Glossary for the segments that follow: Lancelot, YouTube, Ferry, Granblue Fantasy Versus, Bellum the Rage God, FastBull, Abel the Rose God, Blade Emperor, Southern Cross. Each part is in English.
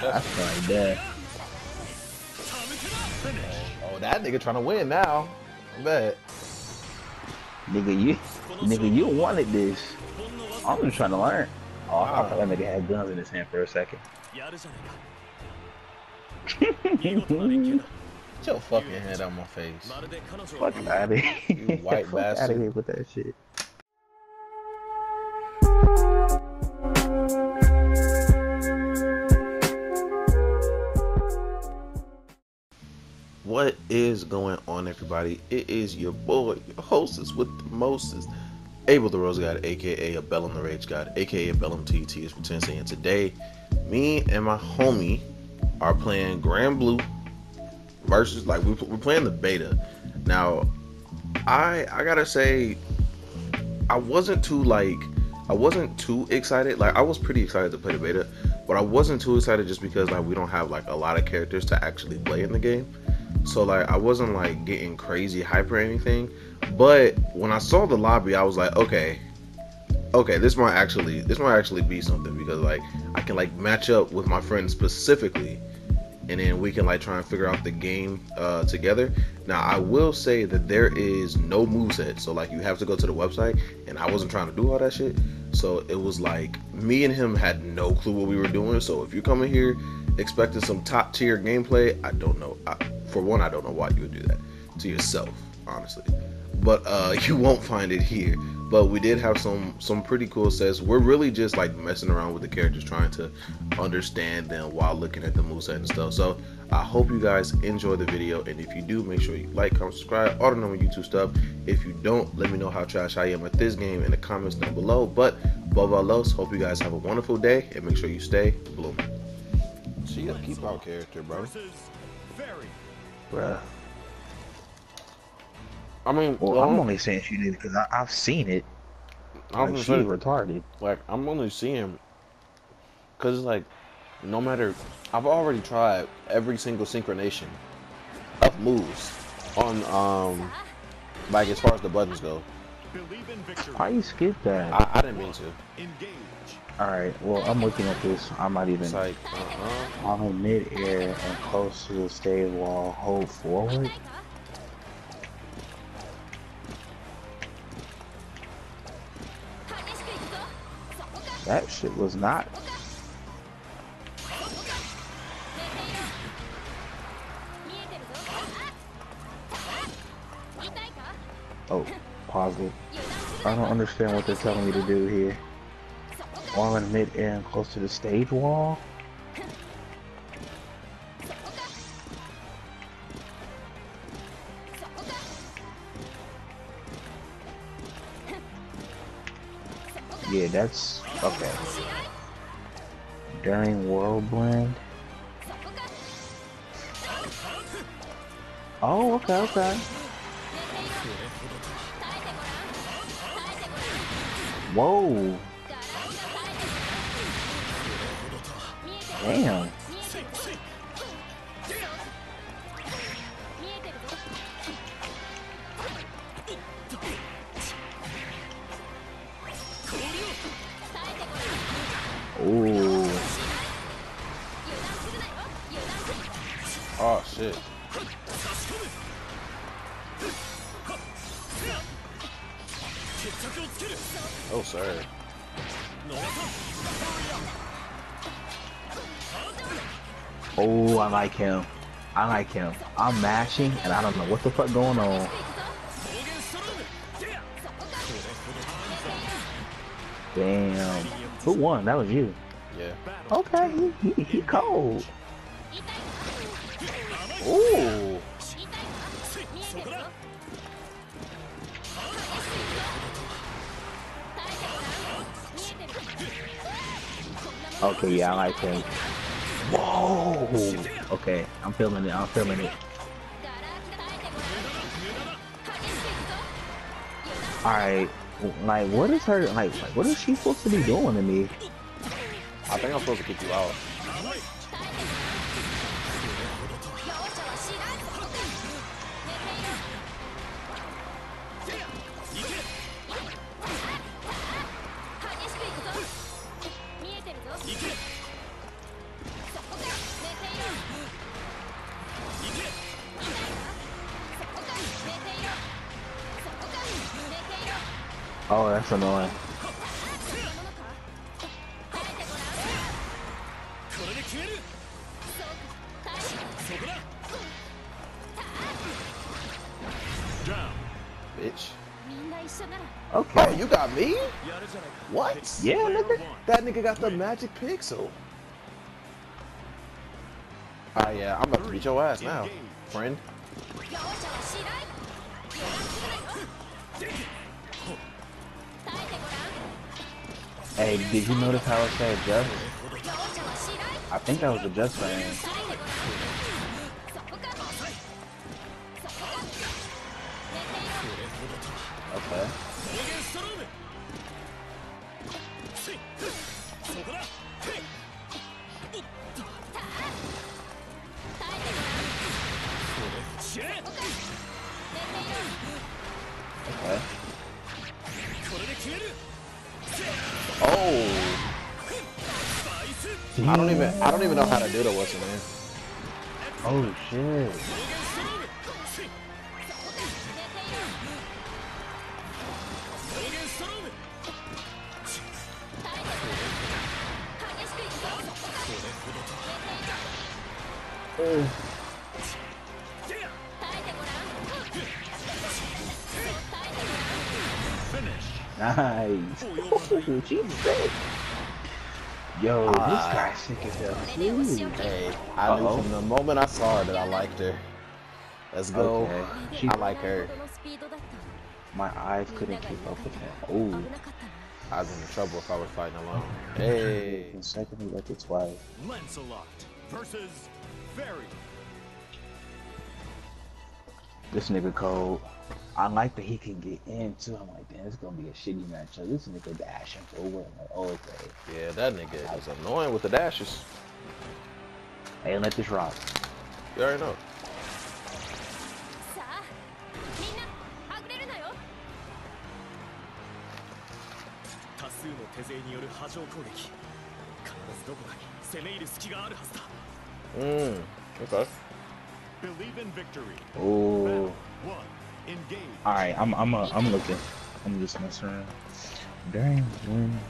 That's probably dead. Oh, that nigga trying to win now. I bet. Nigga, you wanted this. I'm just trying to learn. Oh, I thought that nigga had guns in his hand for a second. Get your fucking head out my face. Fuck out of here. You white bastard. Out of here with that shit. What is going on, everybody? It is your boy, your hostess with the mostest, Abel the Rose God, aka Bellum the Rage God, aka Bellum TT is from Tennessee. And today, me and my homie are playing Granblue versus, like, we're playing the beta. Now, I gotta say, I wasn't too excited. Like, I was pretty excited to play the beta, but I wasn't too excited just because, like, we don't have like a lot of characters to actually play in the game. So, like, I wasn't, like, getting crazy hype or anything. But when I saw the lobby, I was like, okay, this might actually be something. Because, like, I can, like, match up with my friend specifically. And then we can, like, try and figure out the game together. Now, I will say that there is no moveset. So, like, you have to go to the website. And I wasn't trying to do all that shit. So, it was, like, me and him had no clue what we were doing. So, if you're coming here expecting some top-tier gameplay, I don't know. For one, I don't know why you would do that to yourself, honestly. But you won't find it here. But we did have some pretty cool sets. We're really just, like, messing around with the characters, trying to understand them while looking at the moveset and stuff. So I hope you guys enjoy the video. And if you do, make sure you like, comment, subscribe, all the normal YouTube stuff. If you don't, let me know how trash I am at this game in the comments down below. But above all else, hope you guys have a wonderful day. And make sure you stay blooming. She a keep out character, bro. Bruh. I mean, well, I'm only saying she did because I've seen it. I'm like, she's retarded. Like, I'm only seeing because, like, no matter, I've already tried every single synchronization of moves on, like, as far as the buttons go. Why you skip that? I didn't mean to. Engage. Alright, well, I'm looking at this. I might even. It's like, I'm in mid-air and close to the stage wall. Hold forward. That shit was not. Oh, pause it. I don't understand what they're telling me to do here. While in mid-air and close to the stage wall? Yeah, that's okay. During World Blend? Oh, okay. Whoa! Damn. Ooh. Oh, shit. Oh, sorry. Oh, I like him. I'm mashing and I don't know what the fuck going on. Damn. Who won? That was you. Yeah. Okay, he cold. Ooh. Okay, yeah, I like him. Whoa! Okay, I'm filming it. Alright, like, what is her, like, what is she supposed to be doing to me? I think I'm supposed to kick you out. Oh, that's annoying. Bitch. Okay. Oh, you got me? What? Yeah, nigga. That nigga got the magic pixel. Ah, yeah, I'm about to beat your ass now, friend. Hey, did you notice how it said just? I think that was a just fan. Okay. Okay. Oh! I don't even know how to do the whistle, man. Oh shit! Oh. Nice. Oh, Jesus. Yo, this guy's sick as hell. Hey, I knew from the moment I saw her that I liked her. Let's go. Okay. I like her. My eyes couldn't keep up with her. Oh, I was in trouble if I were fighting alone. Hey. Secondly, like it's why. Lancelot versus Ferry. This nigga cold. I like that he can get in too. I'm like, damn, it's gonna be a shitty matchup. This nigga dashing forward. I'm like, oh, okay. Yeah, that nigga is annoying with the dashes. Hey, let this rock. You already know. Okay. Believe in victory. Oh. Alright, I'm looking. I'm just messing around. Dang, man.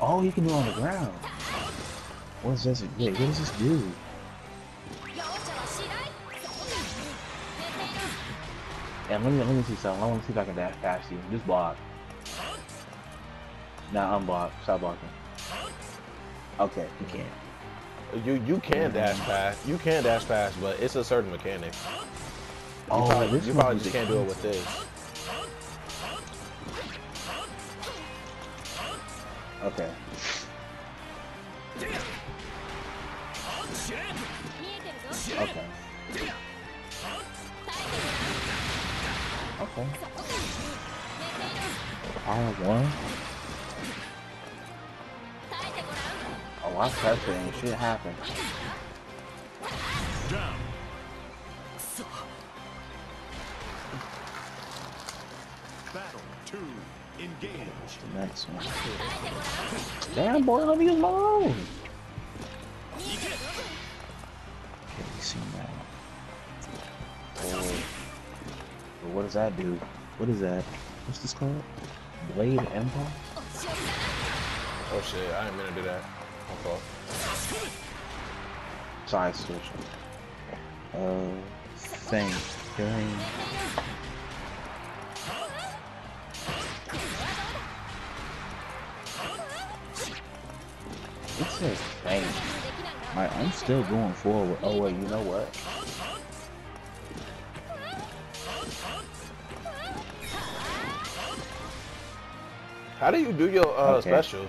Oh, you can do it on the ground. What's this? Wait, what does this do? And yeah, let me see something. I want to see if I can dash past you. Just block. Nah, unblock. Stop blocking. Okay, you can't. You can dash past. You can dash past, but it's a certain mechanic. You probably just can't do it with this. Okay. Okay. Okay. R1. Oh, I pressed it and shit happened. Battle 2, engage. The next one. Damn, boy, let me alone. Can you see that? Oh. What does that do? What is that? What's this called? Blade Emperor? Oh shit, I didn't mean to do that. Okay. Side switch. Thing. During. It says thing. Like, I'm still going forward. Oh wait, you know what? How do you do your special?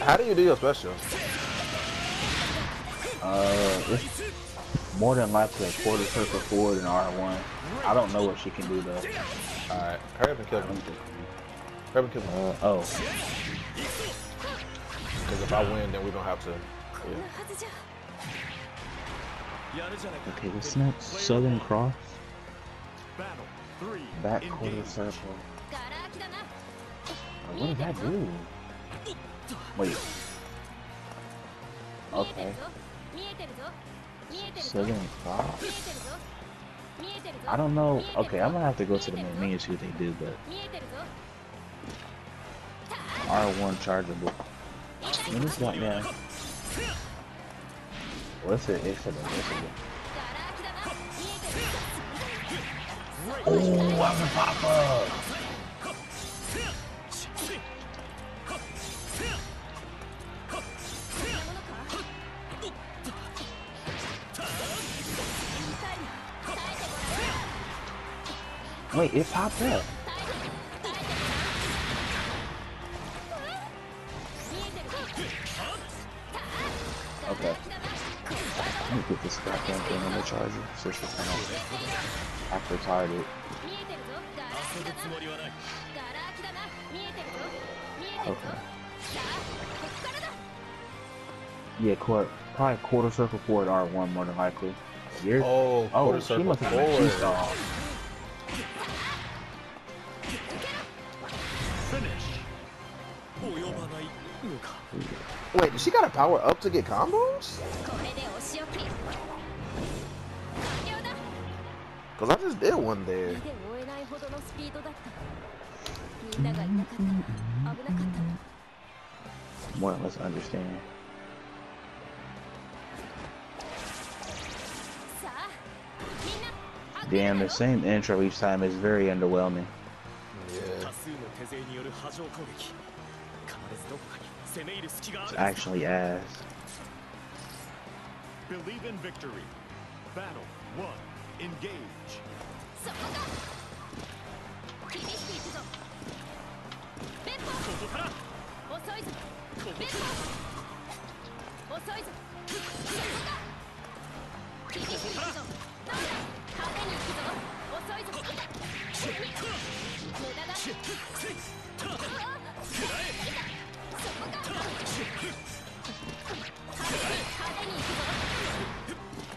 How do you do your special? It's more than likely a quarter circle forward in R1. I don't know what she can do though. Alright, hurry up and kill me. Hurry up and kill me. Because if I win, then we don't have to. Okay, what's next? Southern Cross? Back quarter circle. What does that do? Wait. Okay. Southern Cross. I don't know. Okay, I'm gonna have to go to the main menu and see what they do, but. R1 chargeable. What is that now? What's it? It's a oh, I'm a pop up! Wait, it popped up. Okay. Let me put this goddamn thing on the charger so it's just kind of after target. Okay. Yeah, probably quarter circle forward R1 more than likely. You're oh, quarter circle forward. Wait, does she gotta power up to get combos? Cause I just did one there. More or less understand. Damn, the same intro each time is very underwhelming. Yeah. It's actually ass. Believe in victory. Battle 1. Engage.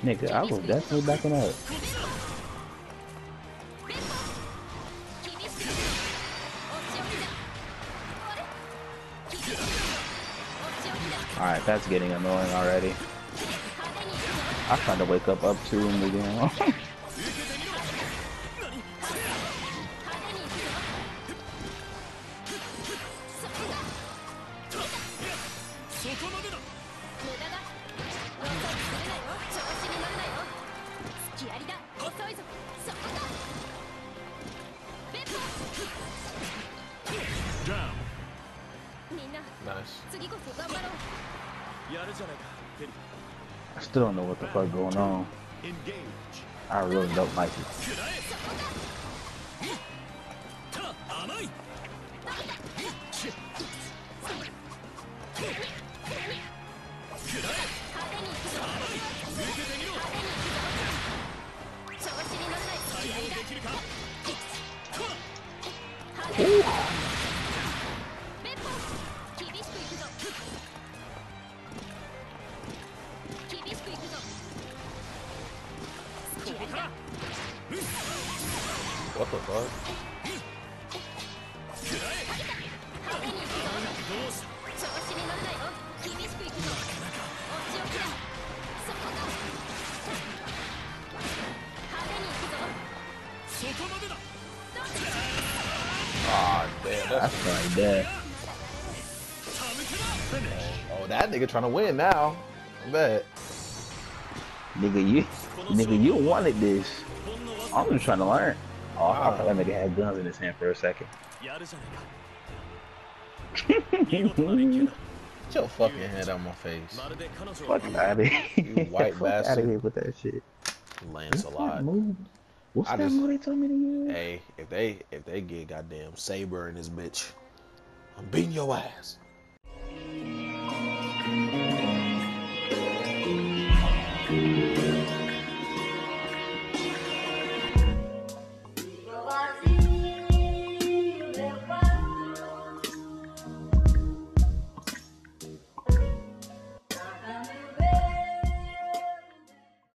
Nigga, I was definitely backing up. Alright, that's getting annoying already. I tried to wake up to him again. I still don't know what the fuck going on. I really don't like it. What the fuck? Ah, oh, damn, that's dead. Oh, that nigga trying to win now. I bet. Nigga, you wanted this. I'm just trying to learn. Oh, wow. I thought that nigga had guns in his hand for a second. Get your fucking head out my face. Fuck out of here. You white bastard. Out of here with that shit. Lancelot. What's that move they told me to use? Hey, if they get goddamn saber in this bitch, I'm beating your ass.